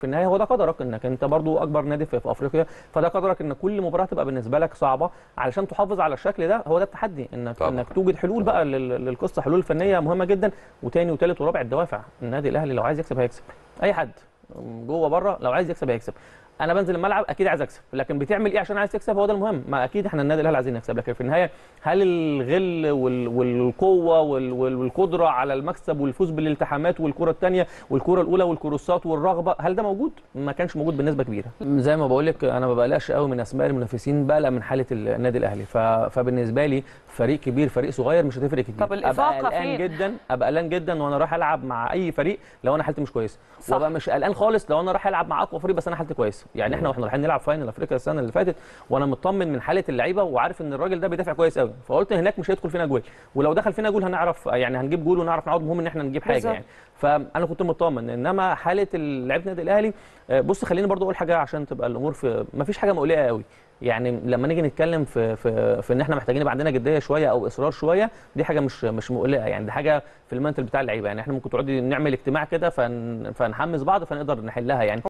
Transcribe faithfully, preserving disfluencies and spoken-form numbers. في النهايه هو ده قدرك، انك انت برضو اكبر نادي في افريقيا، فده قدرك ان كل مباراه تبقى بالنسبه لك صعبه علشان تحافظ على الشكل ده. هو ده التحدي، انك طبعا. انك توجد حلول بقى للقصه، حلول فنيه مهمه جدا. وتاني وتالت ورابع الدوافع. النادي الاهلي لو عايز يكسب هيكسب، اي حد جوه بره لو عايز يكسب هيكسب. انا بنزل الملعب اكيد عايز اكسب، لكن بتعمل ايه عشان عايز تكسب؟ هو ده المهم. ما اكيد احنا النادي الاهلي عايزين نكسب، لكن في النهايه هل الغل والقوه والقدره على المكسب والفوز بالالتحامات والكره الثانيه والكره الاولى والكروسات والرغبه، هل ده موجود؟ ما كانش موجود بنسبه كبيره. زي ما بقول لك انا ما بقلقش قوي من اسماء المنافسين، بقلق من حاله النادي الاهلي. فبالنسبه لي فريق كبير فريق صغير مش هتفرق كتير. طب الإفاقة ابقى قلقان جدا، ابقى قلقان جدا وانا رايح العب مع اي فريق لو انا حالتي مش كويسه، وابقى مش قلقان خالص لو انا رايح العب مع اقوى فريق بس انا حالتي كويسه. يعني احنا واحنا رايحين نلعب فاينل افريقيا السنه اللي فاتت، وانا مطمن من حاله اللعيبه وعارف ان الراجل ده بيدافع كويس قوي، فقلت هناك مش هيدخل فينا جول، ولو دخل فينا جول هنعرف يعني هنجيب جول ونعرف نعوض، مهم ان احنا نجيب حاجه يعني. فانا كنت مطمن. انما حاله لعيبه النادي الاهلي، بص خليني برضو اقول حاجه عشان تبقى الامور في مفيش حاجه مقلقه قوي. يعني لما نيجي نتكلم في في في ان احنا محتاجين يبقى عندنا جديه شويه او اصرار شويه، دي حاجه مش مش مقلقه يعني، دي حاجه في المنتل بتاع اللعيبه. يعني احنا ممكن تقعدي نعمل اجتماع كده فنحمس بعض فنقدر نحلها يعني.